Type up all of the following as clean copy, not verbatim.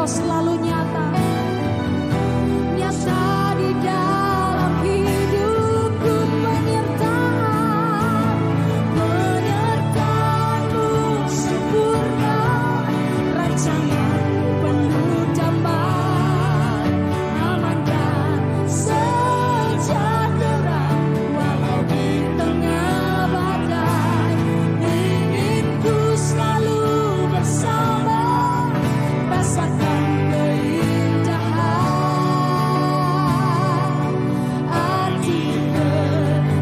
Engkau selalu nyata. Nyata di dalam hidupku, penyertaan-Mu sempurna, rancangan-Mu penuh damai, aman dan sejahtera, walau di tengah badai. Ingin ku selalu bersama, rasakan keindahan arti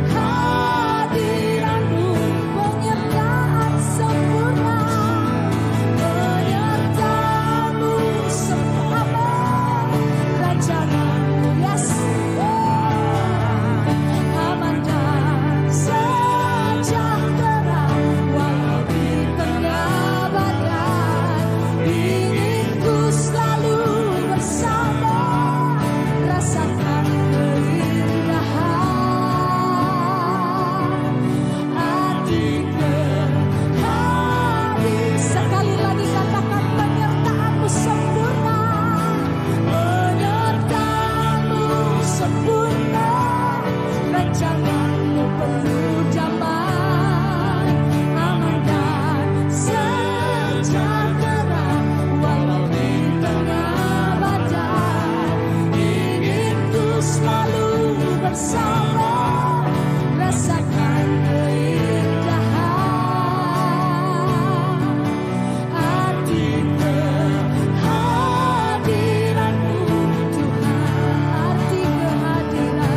kehadiran-Mu, penyertaan sempurna, penyertaan-Mu sempurna, rancangan-Mu aman dan sejahtera, walau di tengah badai. Ingin ku selalu bersama, rasakan keindahan arti kehadiran. Sekali lagi katakan, penyertaan-Mu sempurna, penyertaan-Mu sempurna, rancangan-Mu penuh damai, aman dan sejahtera, walau di tengah badai. Ingin ku selalu bersama, rasakan keindahan arti kehadiran-Mu, Tuhan, arti kehadiran-Mu,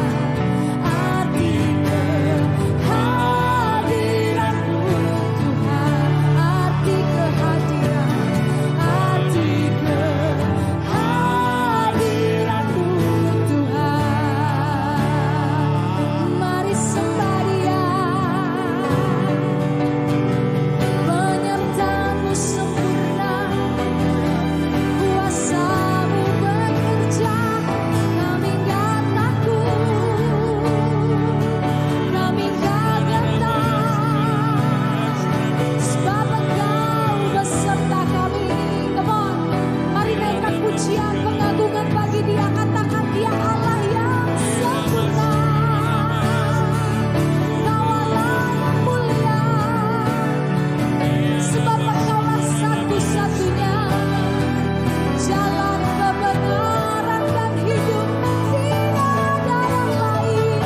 Tuhan, arti kehadiran-Mu, Tuhan. Mari sembah Dia, penyertaan-Mu sempurna, kuasa-Mu bekerja, kami gak gentar, sebab Engkau beserta kami. Come on, mari naikkan pujian pengagungan bagi Dia, katakan Dia Allah yang sempurna, Engkau Allah yang mulia, sebab Engkaulah satu-satunya jalan kebenaran dan hidup, tidak ada yang lain.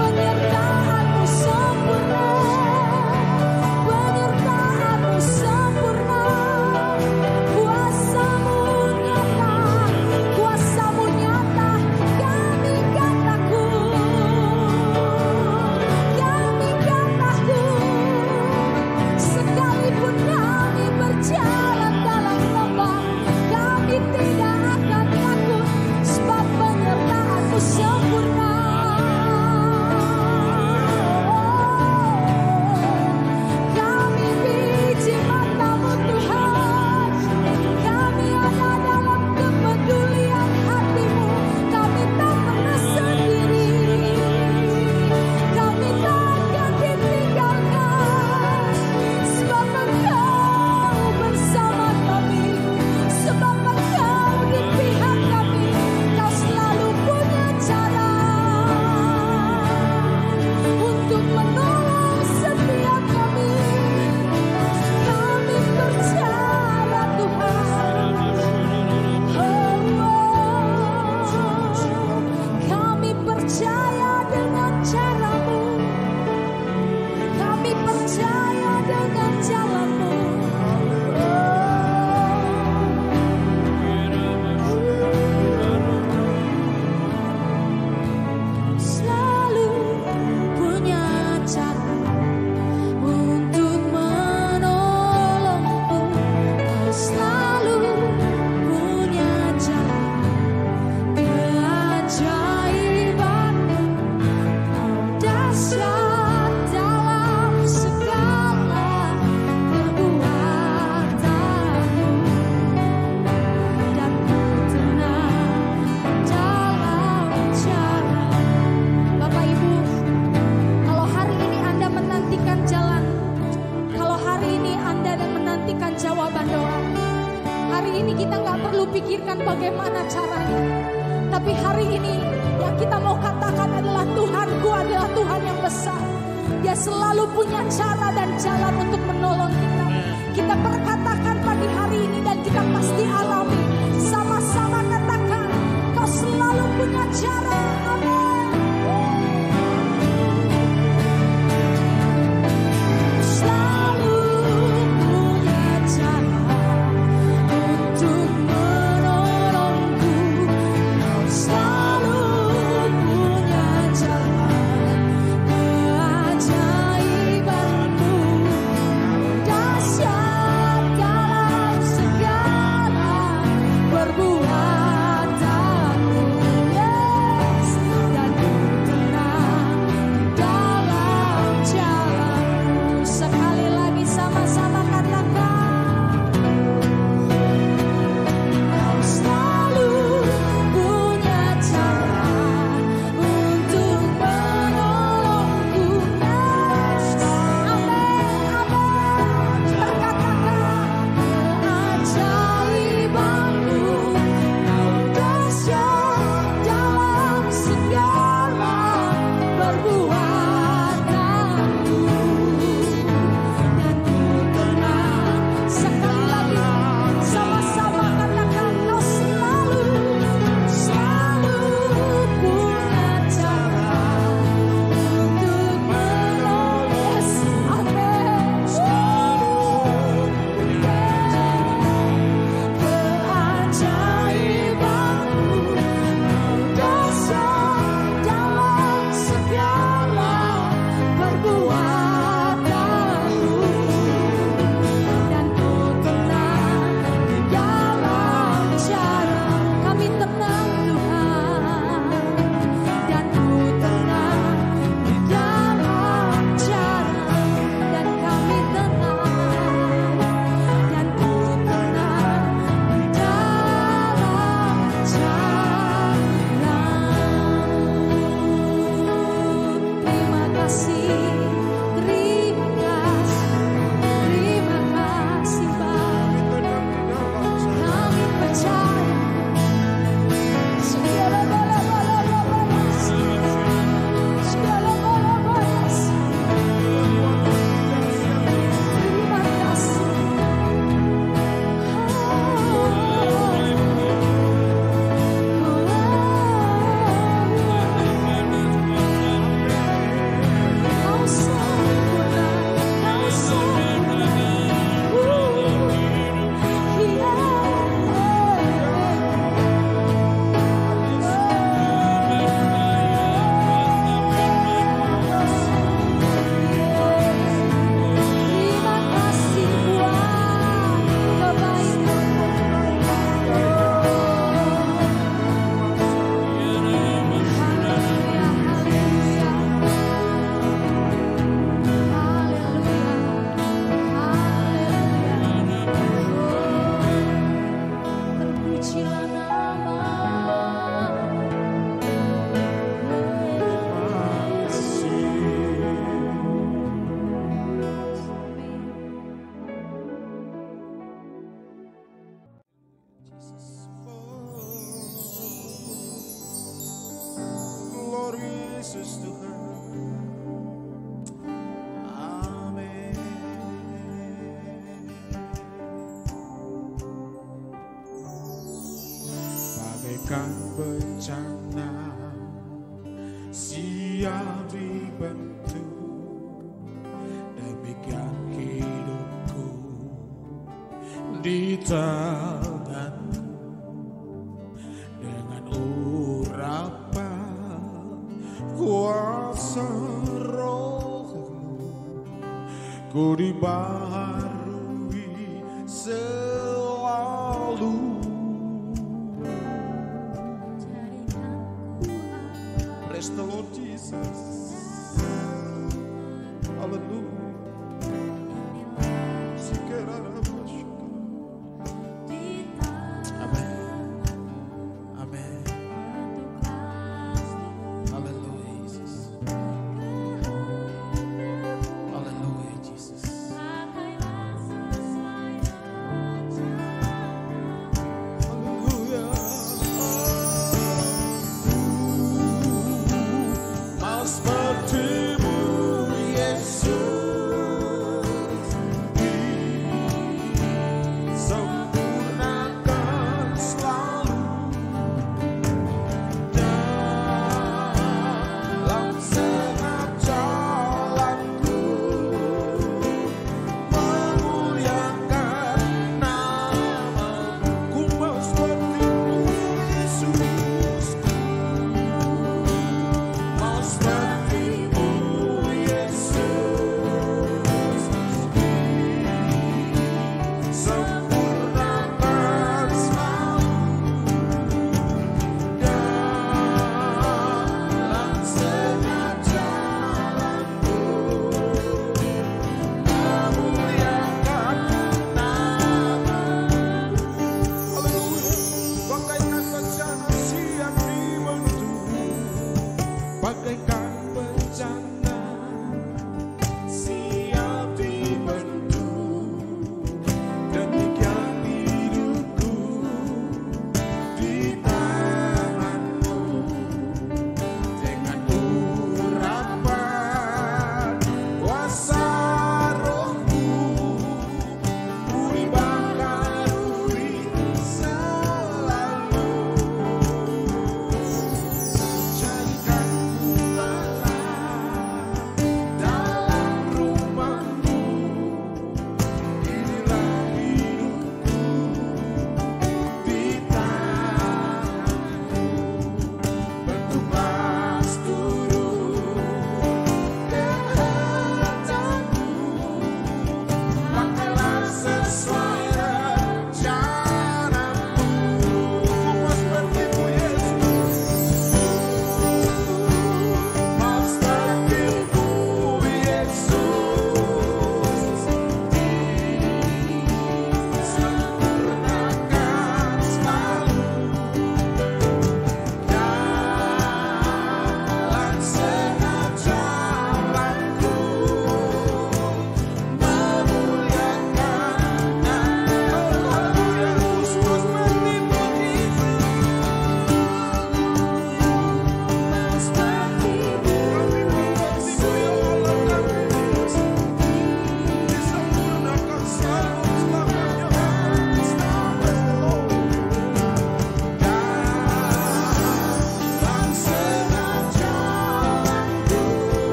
Penyertaan-Mu sempurna, penyertaan-Mu sempurna, kuasa-Mu nyata, hari ini kita nggak perlu pikirkan bagaimana caranya. Tapi hari ini yang kita mau katakan adalah Tuhanku adalah Tuhan yang besar. Dia selalu punya cara dan jalan untuk menolong kita. Kita perkatakan pagi hari ini dan kita pasti alami. Sama-sama katakan, Kau selalu punya cara. Amin.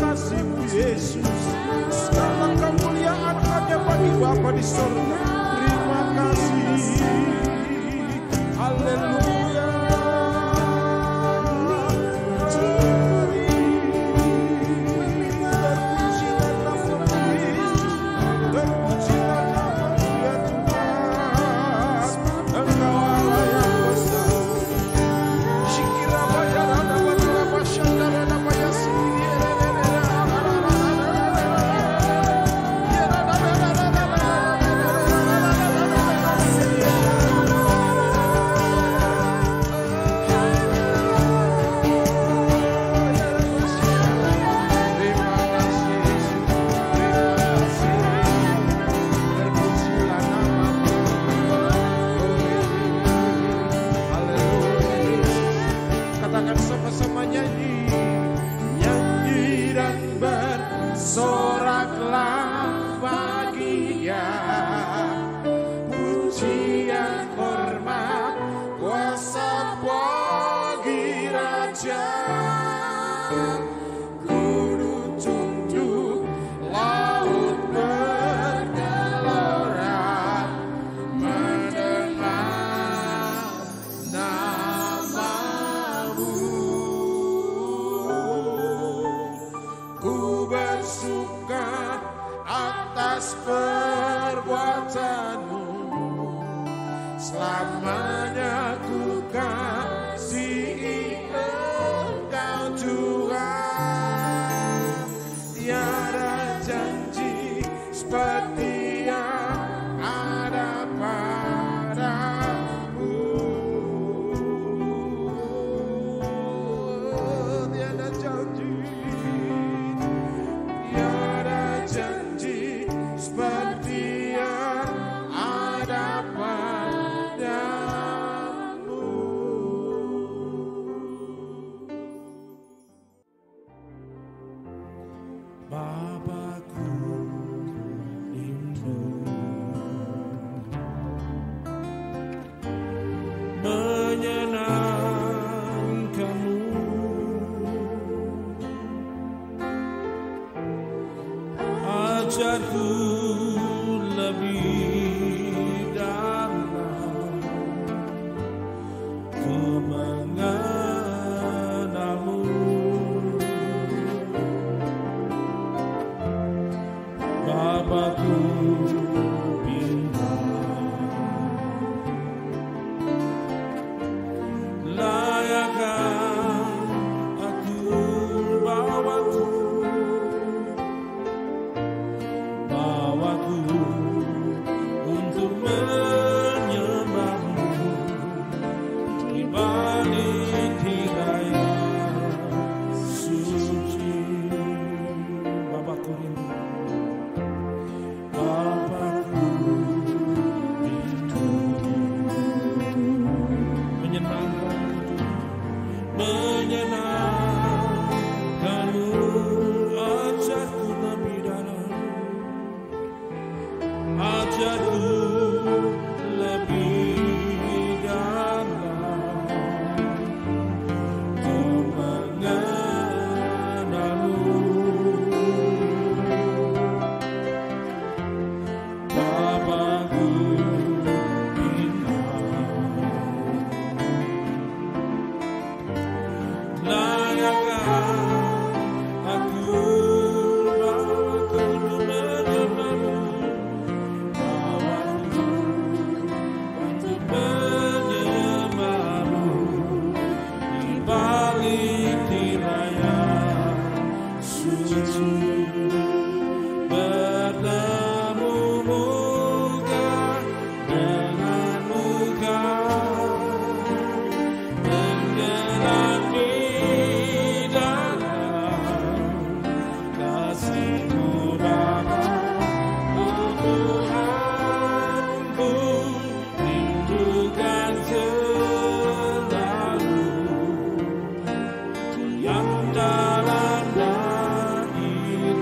kasihmu Yesus. Segala kemuliaan hanya bagi Bapa di surga. Terima kasih. Haleluya. Yang dalam daging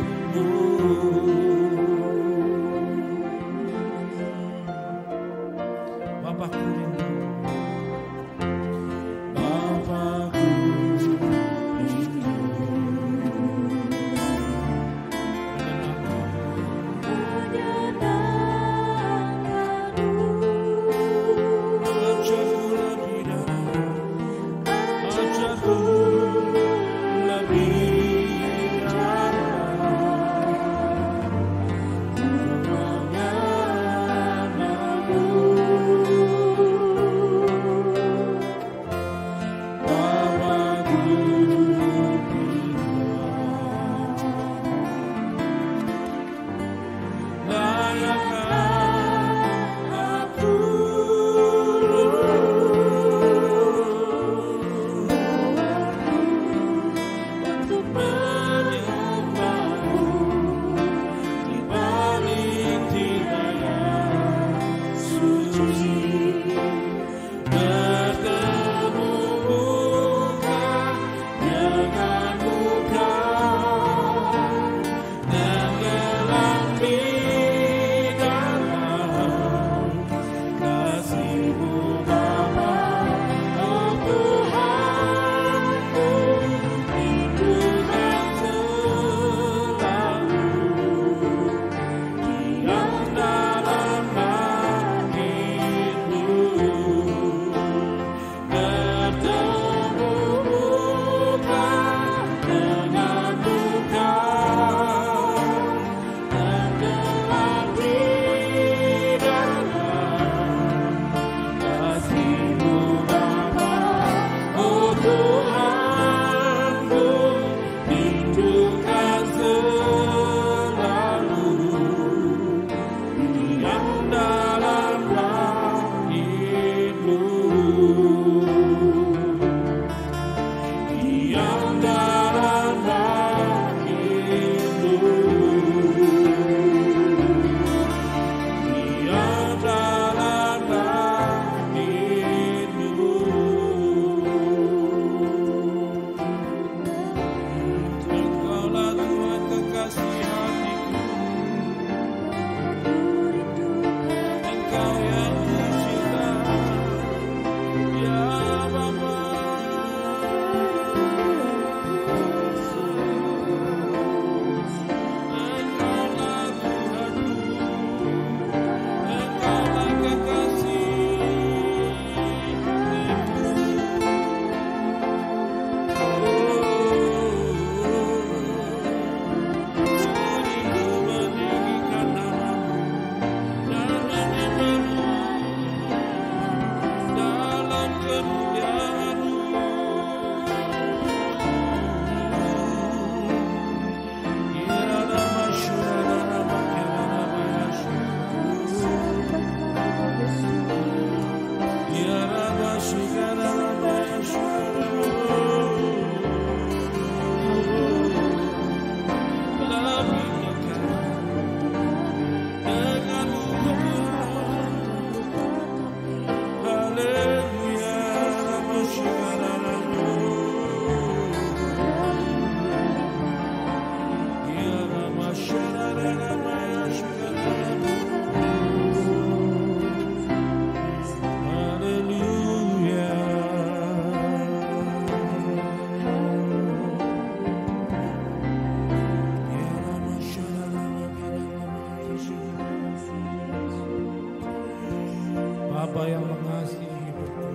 Allah yang mengasihi hidupku.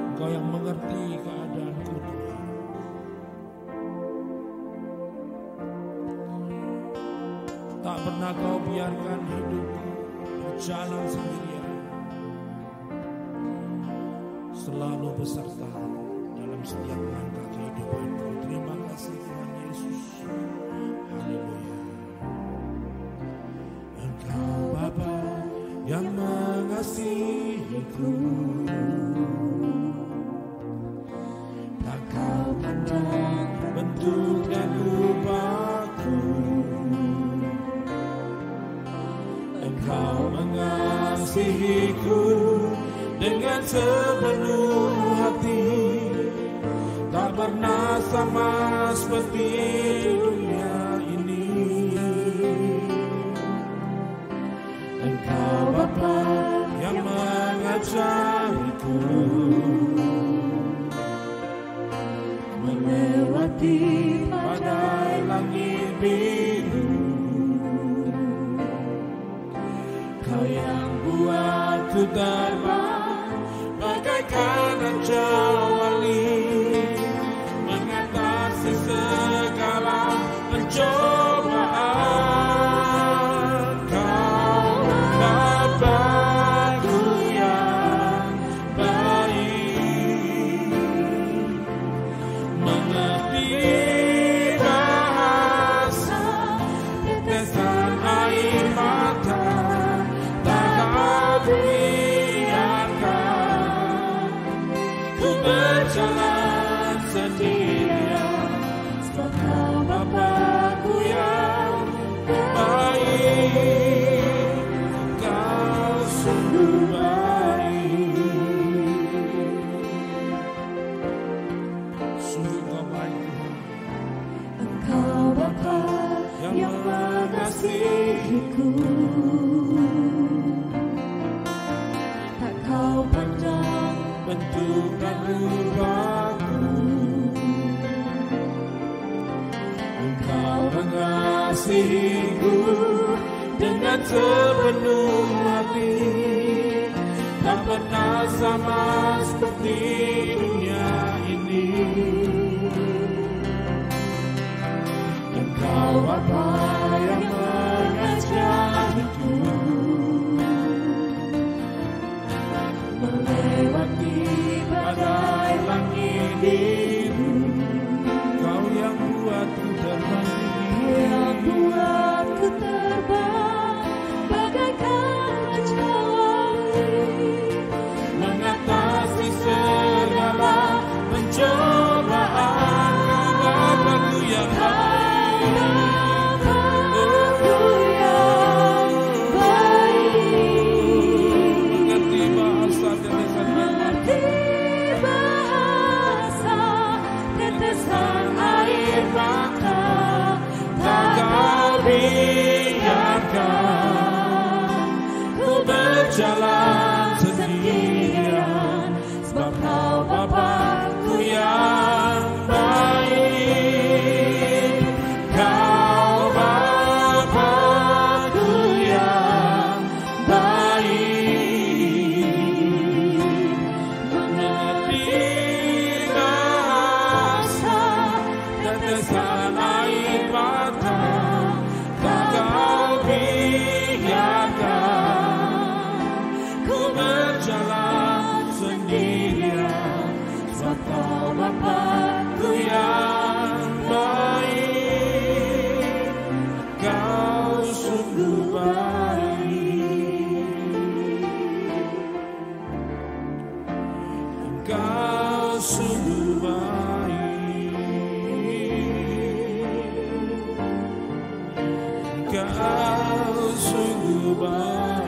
Engkau yang mengerti keadaanku Tuhan. Tak pernah kau biarkan hidupku berjalan sendirian. Selalu beserta dalam setiap langkah kehidupanku. Terima kasih Tuhan Yesus. Haleluya. Engkau Bapa yang mengasihiku, tak kau pandang bentuk dan rupaku. Engkau mengasihiku dengan sepenuh hati, tak pernah sama seperti dunia ini. Engkau Bapa yang mengajariku melewati badai langit biru. Kau yang buatku terbang bagaikan anjali, mengatasi segala pencobaan. Tak kau pandang bentuk dan rupaku, engkau mengasihiku dengan sepenuh hati, tak pernah sama seperti dunia ini. Engkau Bapa yang mengajariku melewati badai langit biru. Kau yang buatku terbang, yang buatku terbang bagaikan anjali, mengatasi segala pencobaan. Bapakku yang jalan sendirian, sebab kau Bapa-Ku yang baik, kau Bapa-Ku yang baik, mengerti rasa tetesan air mata, tak kau biarkan berjalan sendirian, sebab kau Bapa-Ku yang baik, kau sungguh baik. Engkau sungguh baik, engkau sungguh baik.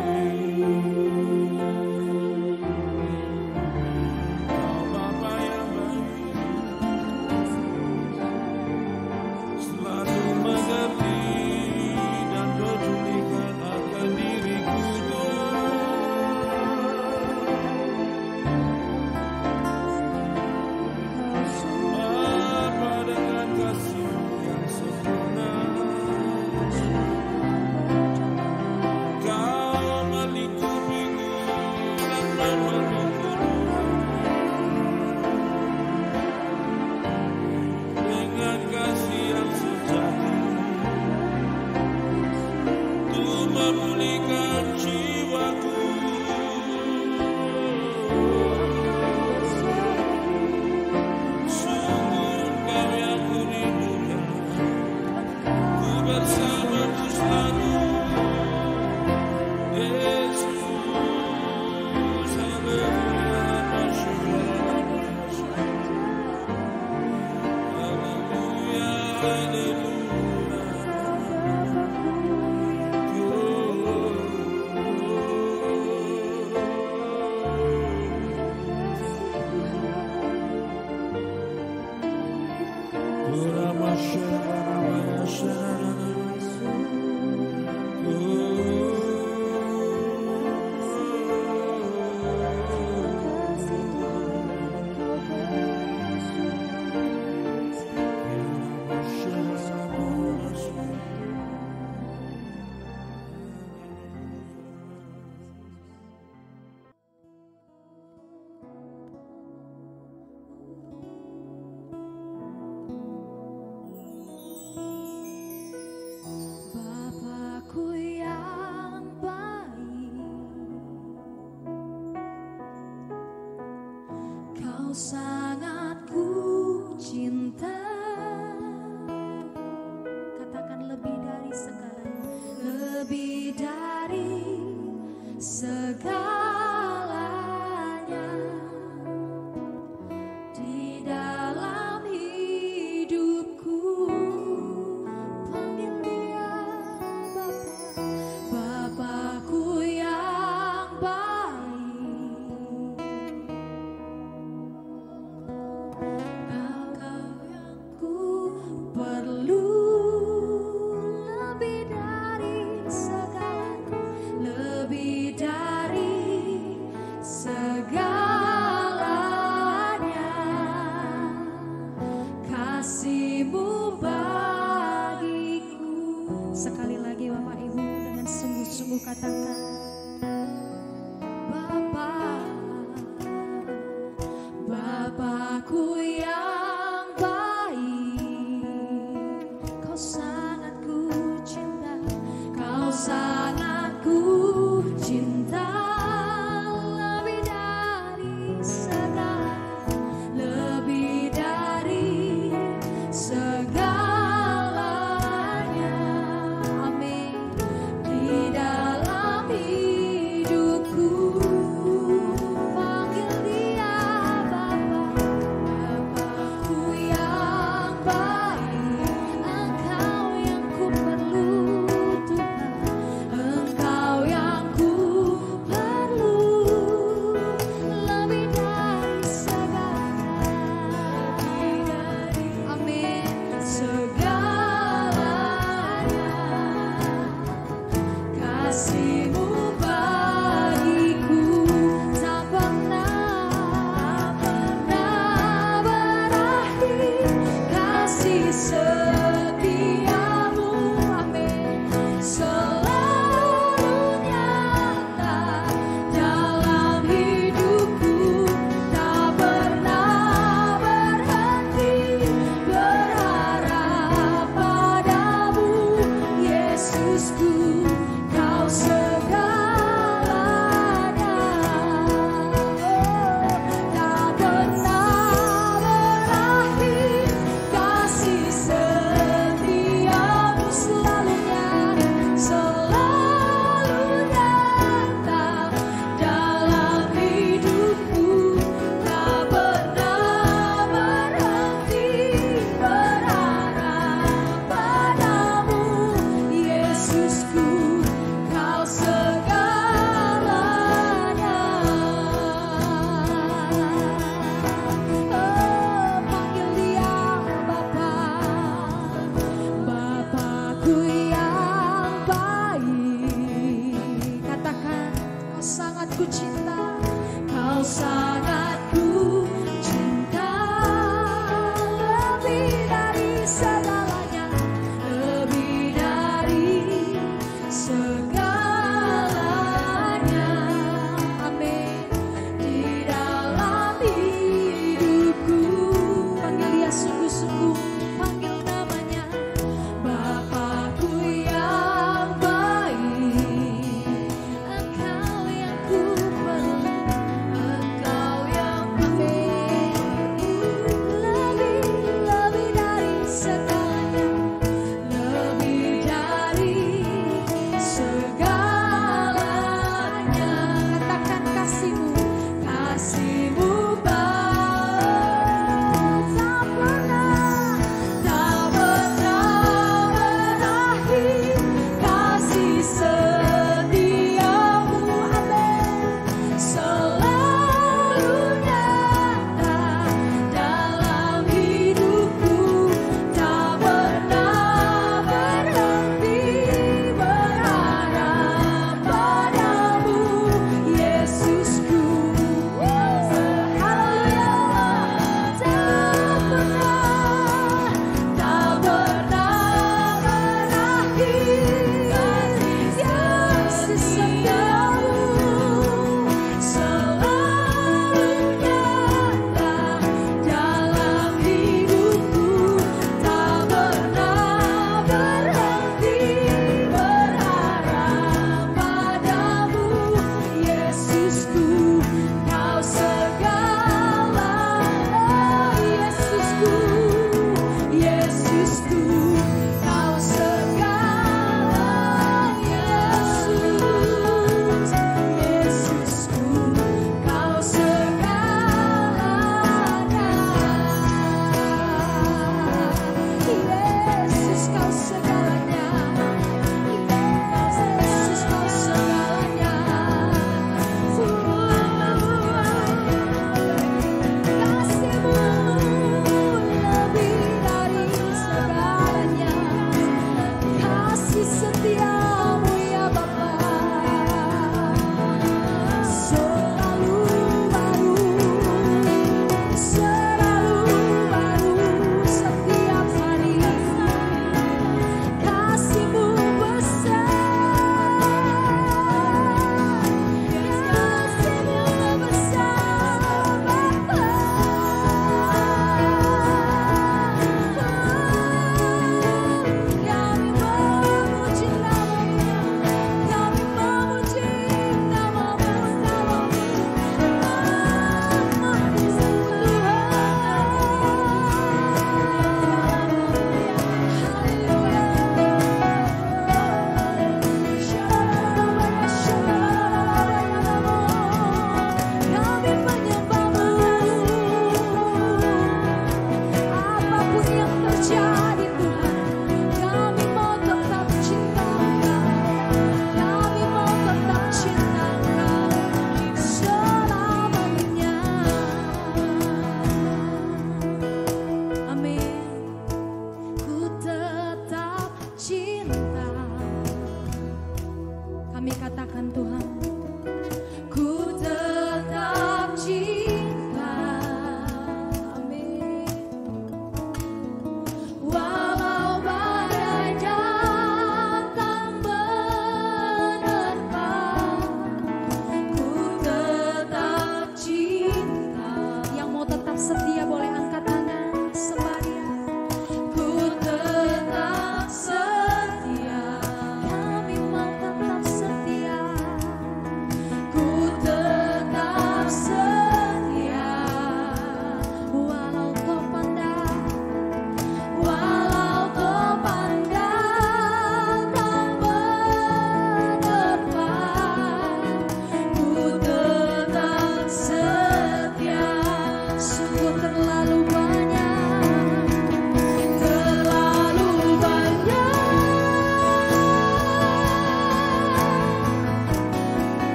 Bapa dengan kasih yang sempurna.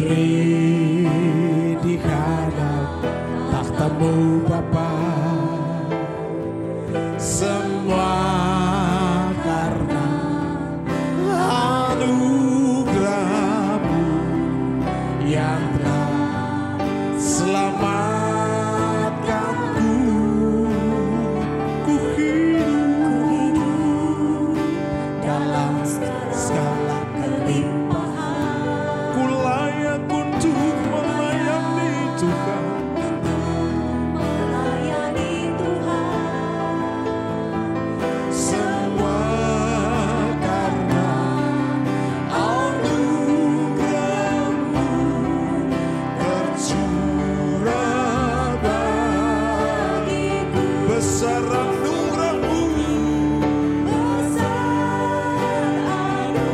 berdiri di hadap tahtamu Bapa, semua karena anugerah-Mu yang telah selamatkanku. Ku hidup dalam segala kelimpahan, ku layak untuk melayani Tuhan. Semakin hari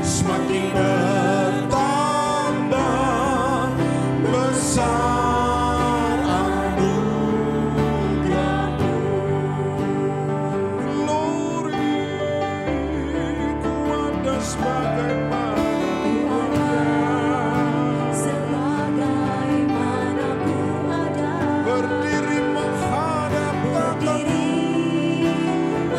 semakin bertambah besar anugerah-Mu. Glory ku ada sebagaimana ku ada, berdiri menghadap tahtamu.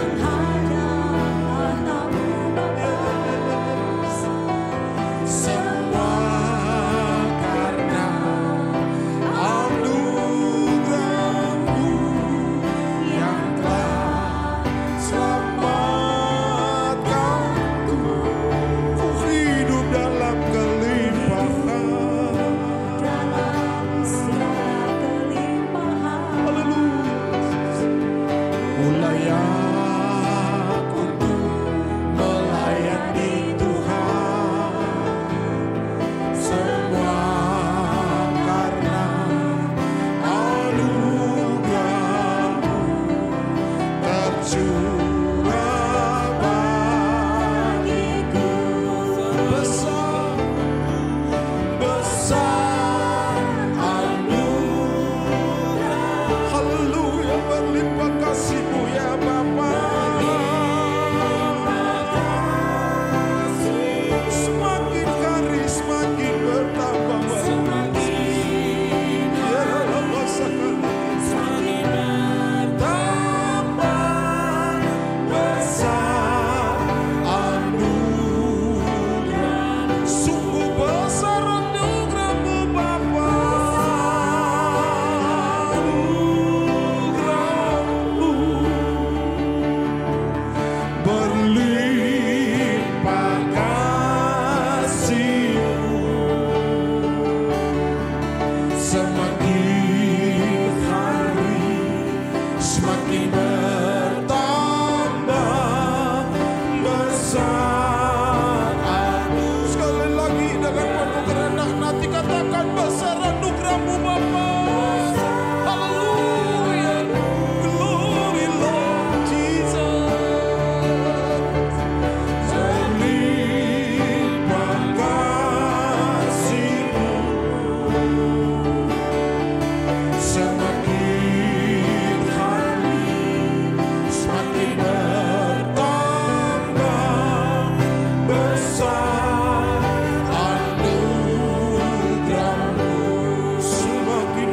Besar anugerah-Mu, semakin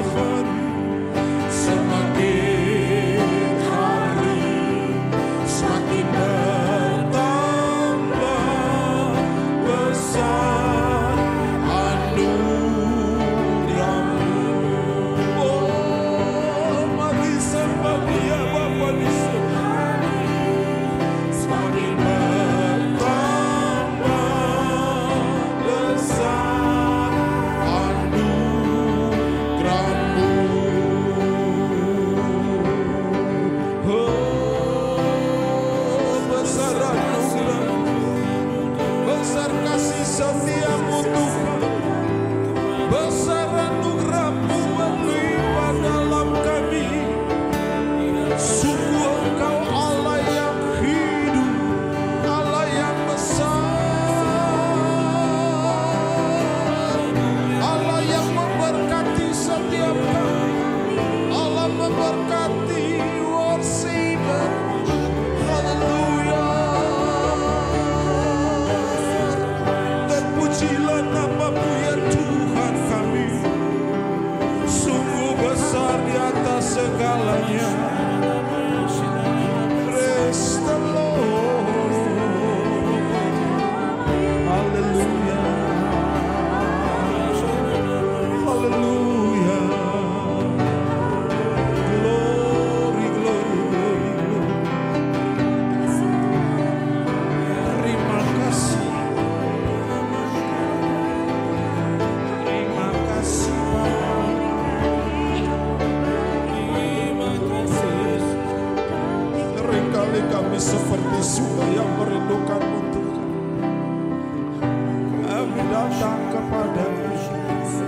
kepadamu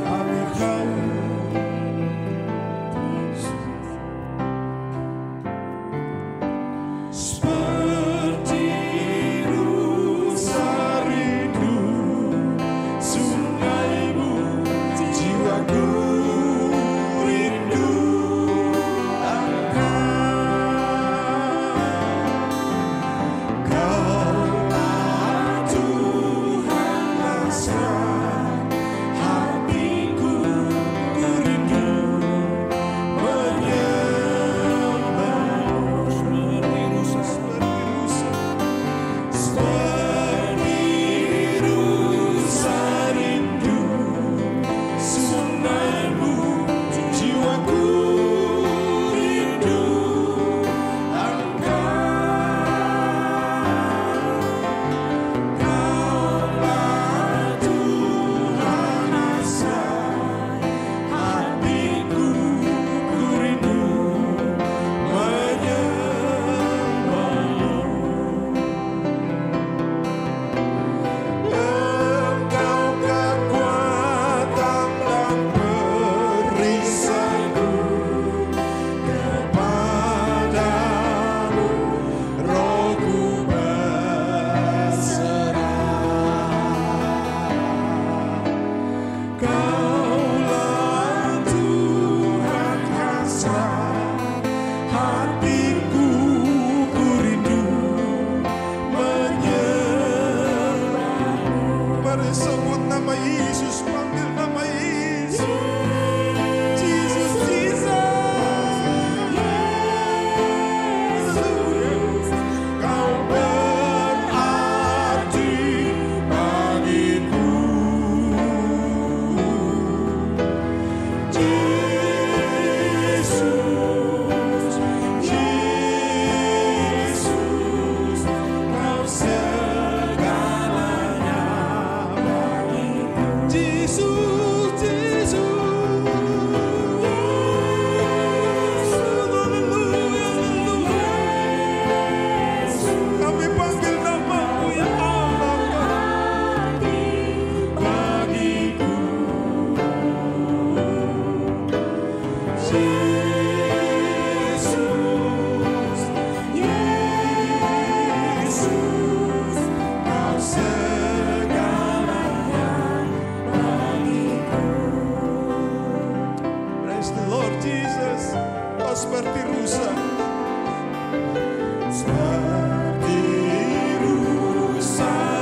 Amin. Seperti rusa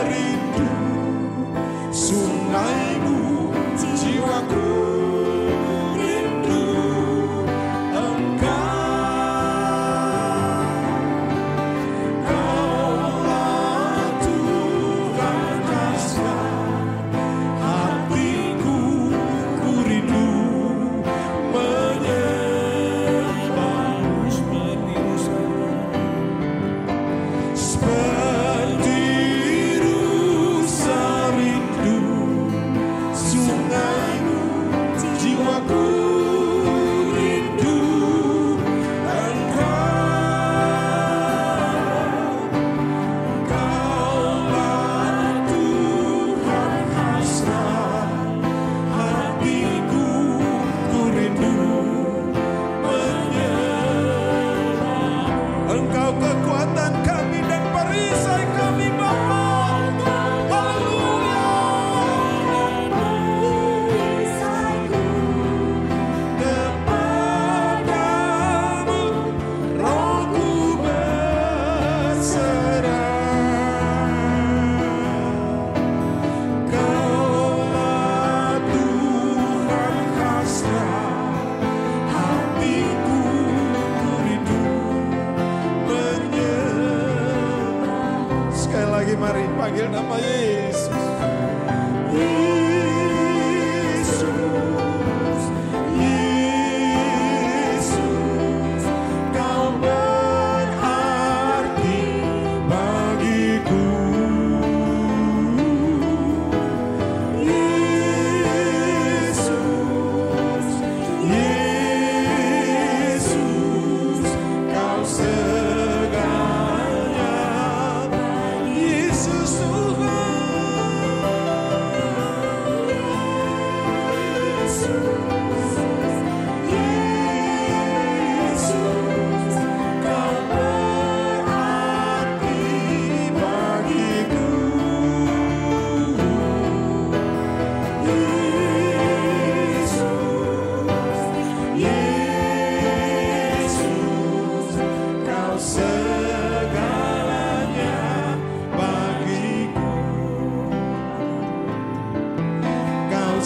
rindu sungaimu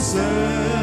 Semua berpencar, semua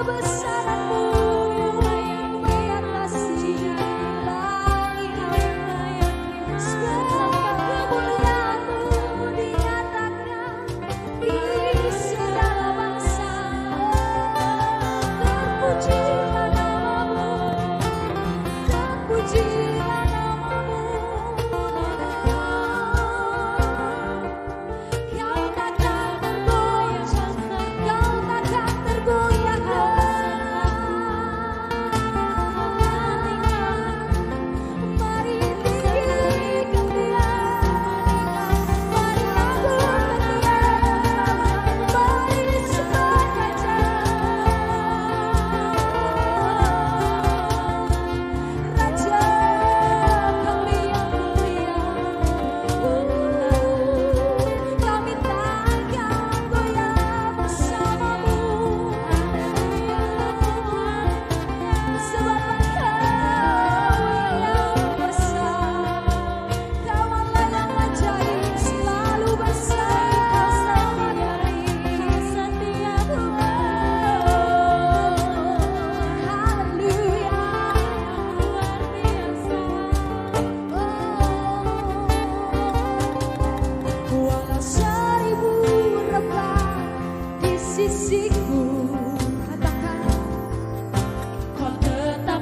Kau tetap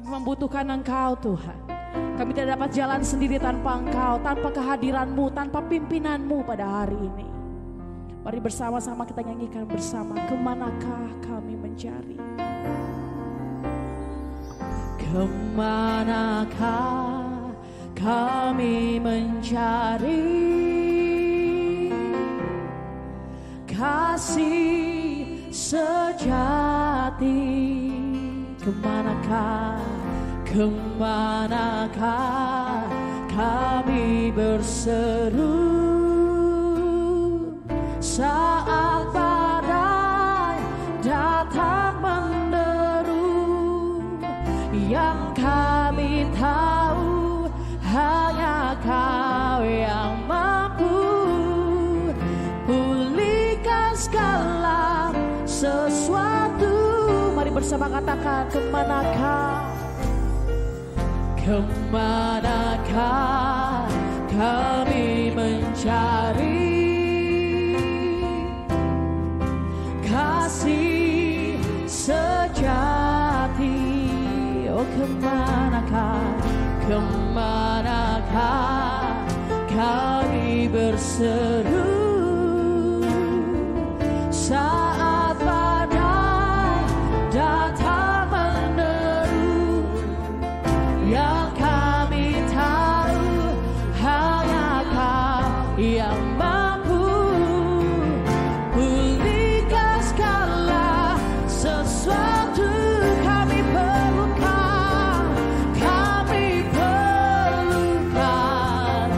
Kami membutuhkan Engkau, Tuhan. Kami tidak dapat jalan sendiri tanpa Engkau, tanpa kehadiran-Mu, tanpa pimpinan-Mu pada hari ini. Mari bersama-sama kita nyanyikan bersama, kemanakah kami mencari? Kemanakah kami mencari kasih sejati? Kemanakah kami berseru saat badai datang menderu, yang kami tahu hanya Kau yang mampu pulihkan segala sesuatu. Mari bersama katakan, kemanakah kami mencari kasih sejati? Oh, kemanakah kami berseru saat badai datang yang mampu pulihkan segala sesuatu. Kami perlukan keajaiban.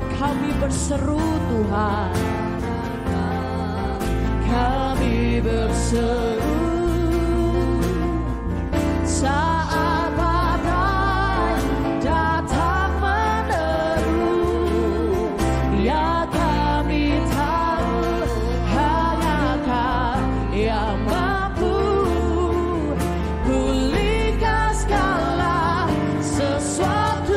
saat kami berseru Tuhan, kami berseru saat badai datang meneru. Ya kami tahu hanya Kau yang mampu pulihkan segala sesuatu.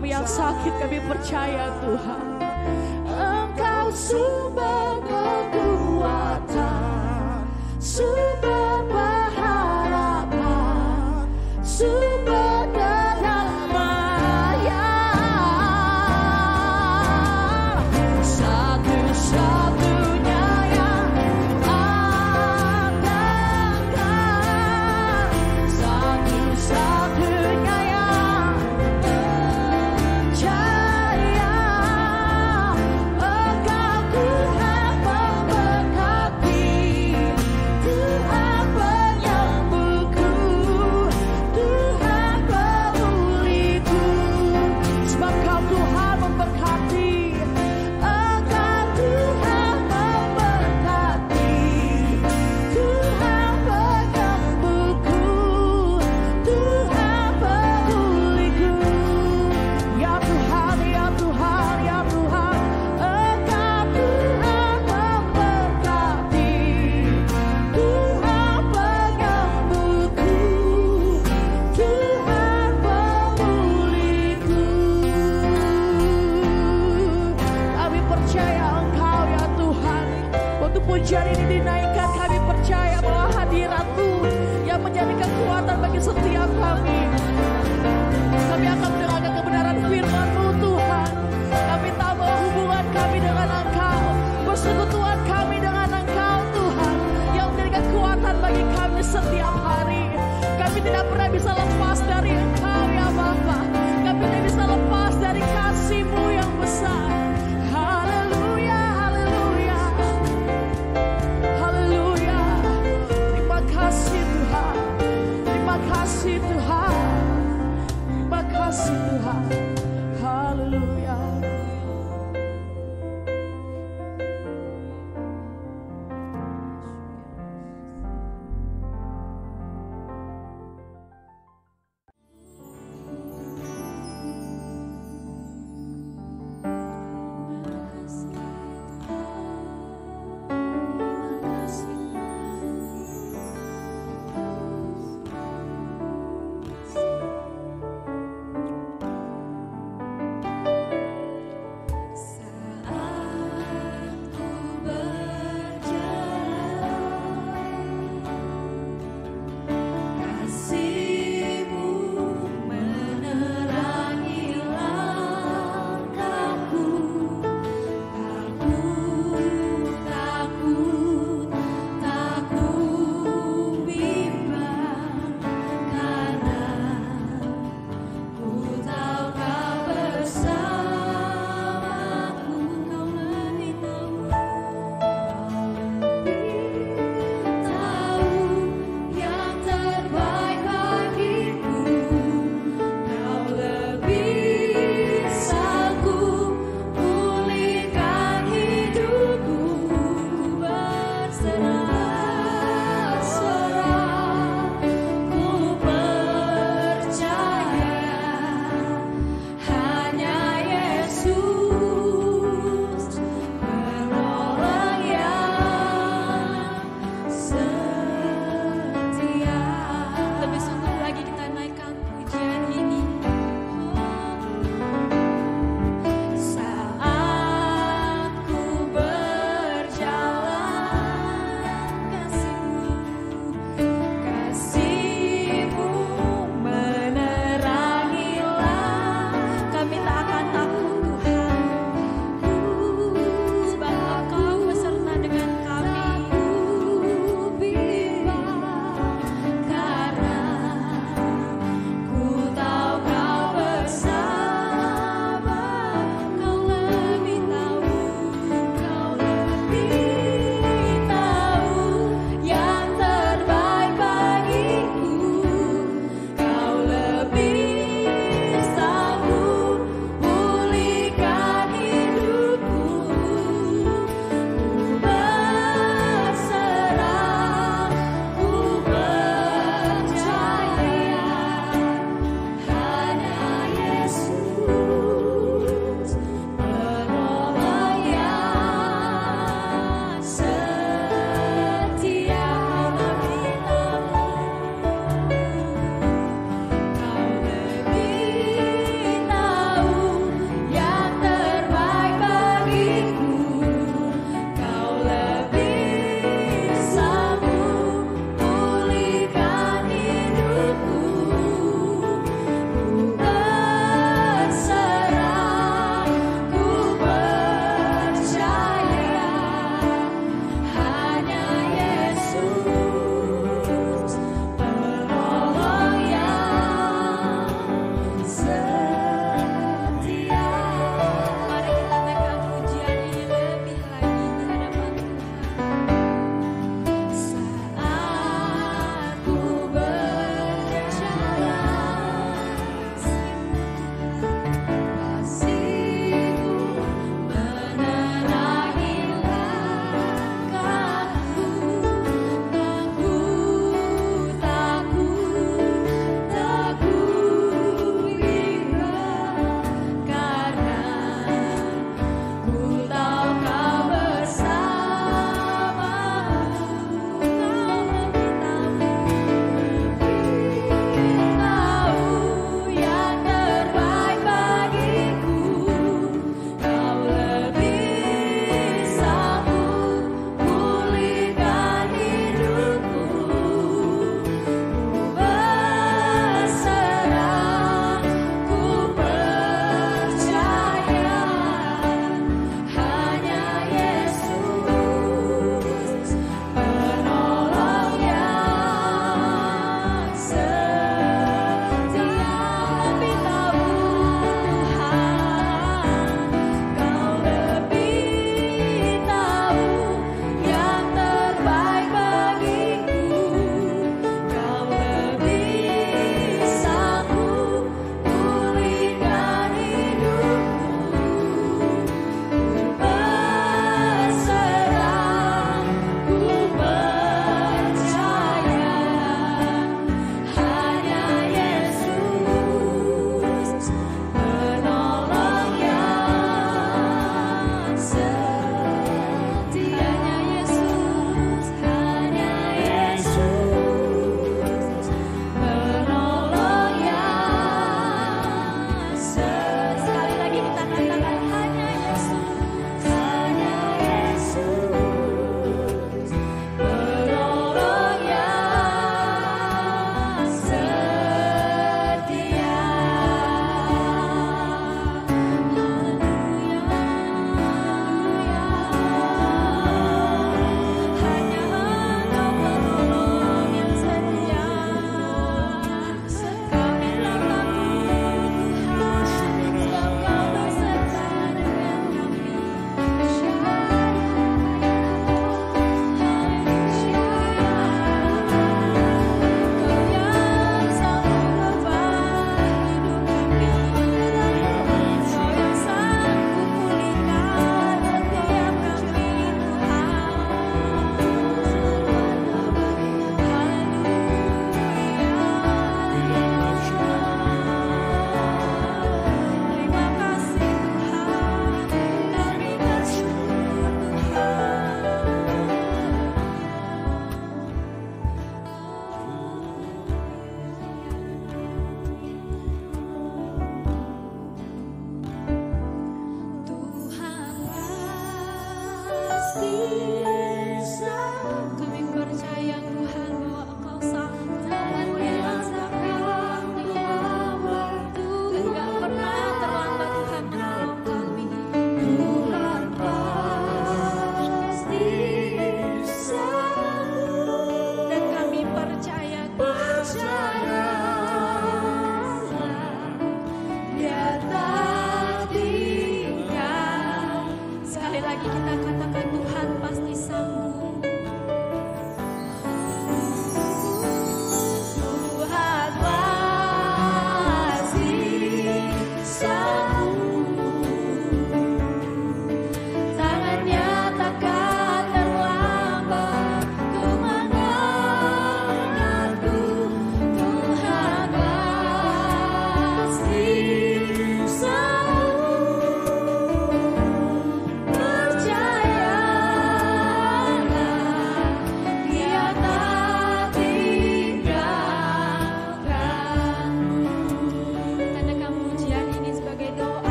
kami yang sakit, kami percaya Tuhan, Engkau sumber kekuatan, sumber pengharapan, sumber kedamaian, satu-satu.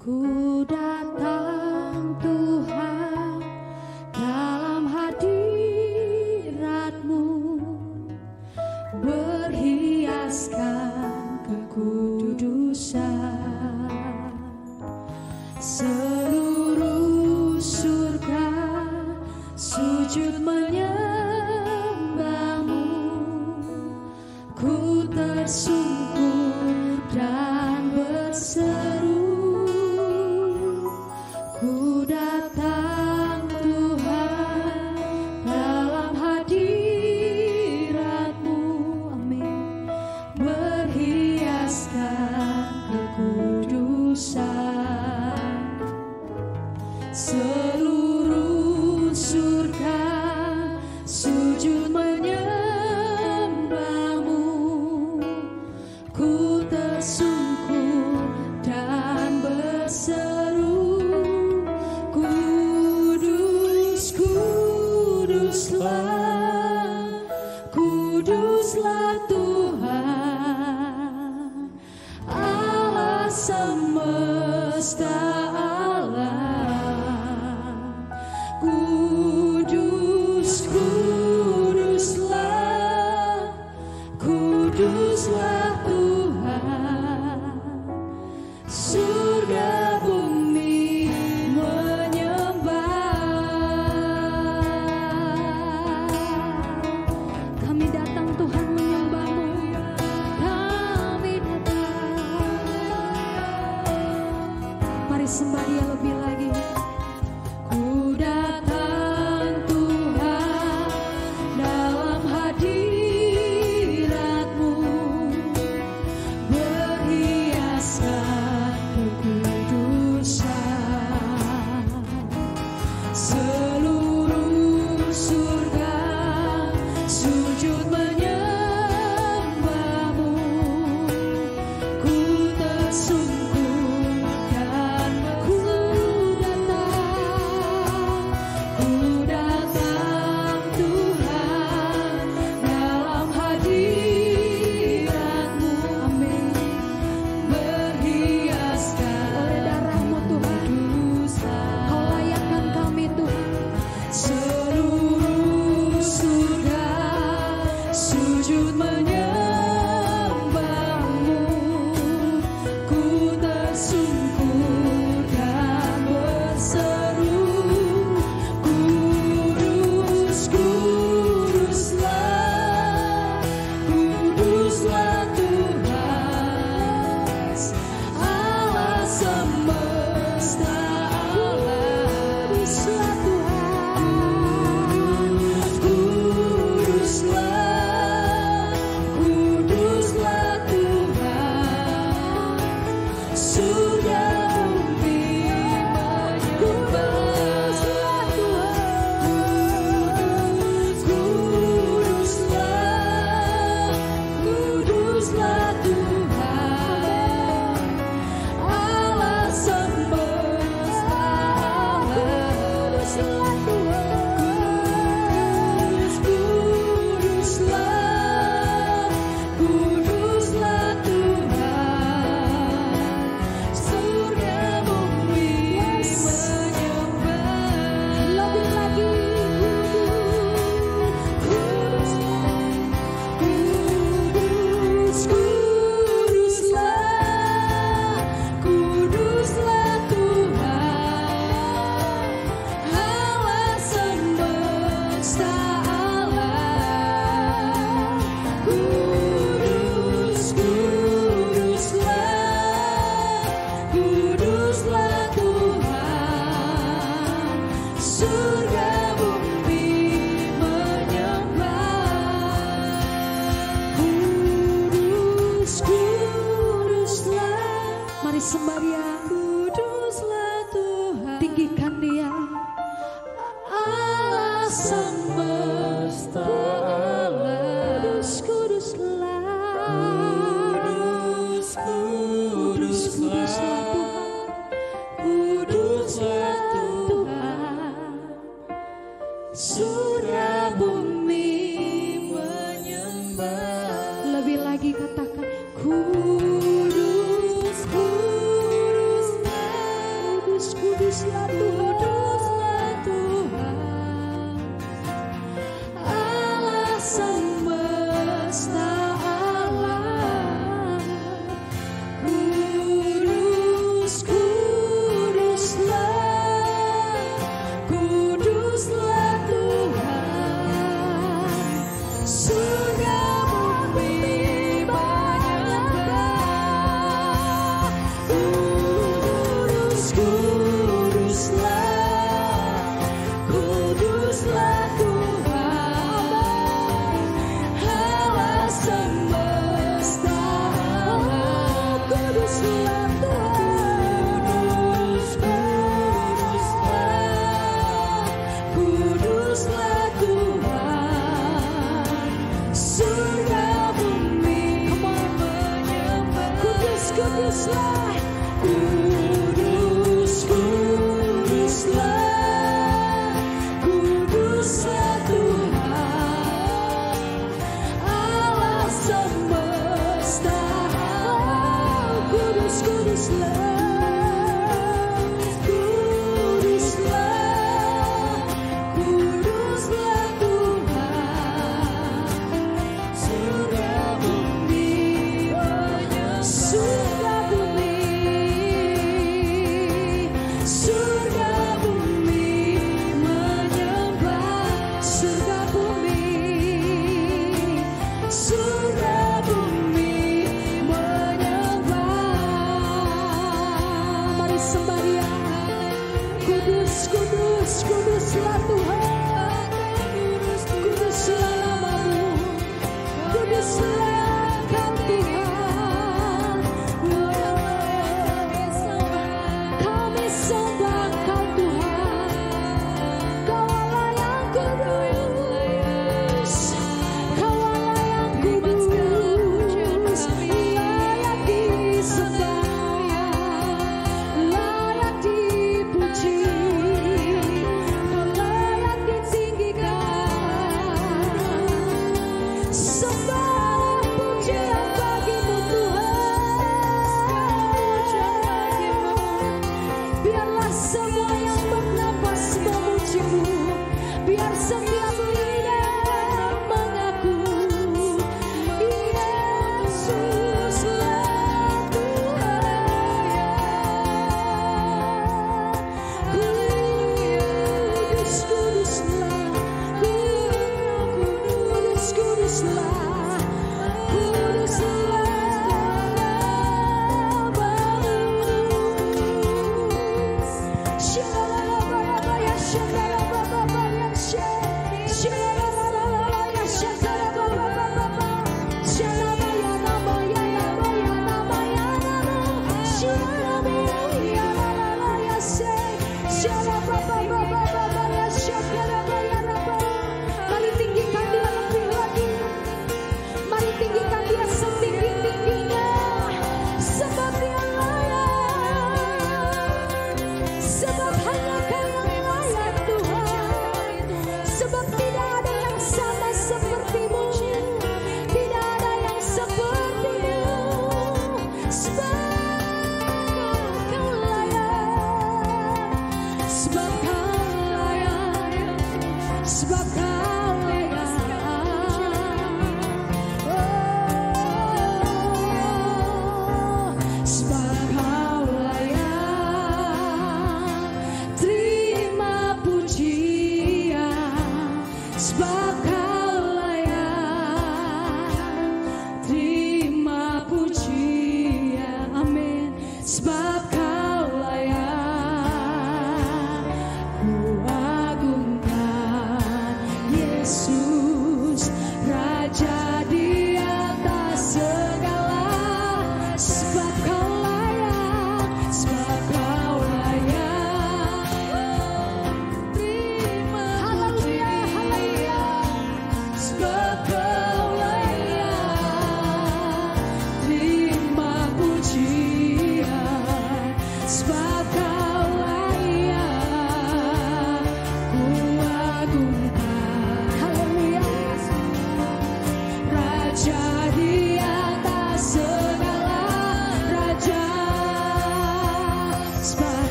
Ku datang Tuhan dalam hadirat-Mu, berhiaskan kekudusan. Seluruh surga sujud menyembah-Mu, ku tersungkur dan berseru. Seluruh surga sujud menyembah-Mu, ku tersungkur dan berseru, kudus, kuduslah, kuduslah Tuhan Allah semesta. Kuduslah Tuhan, surga bumi menyembah. Kami datang Tuhan menyembah-Mu, kami datang. Mari sembah Dia lebih lagi. Ku datang Tuhan dalam hadirat-Mu, Segala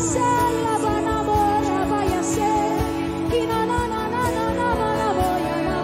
Saya banamo rabaya se kinana na na na na na boya na